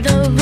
the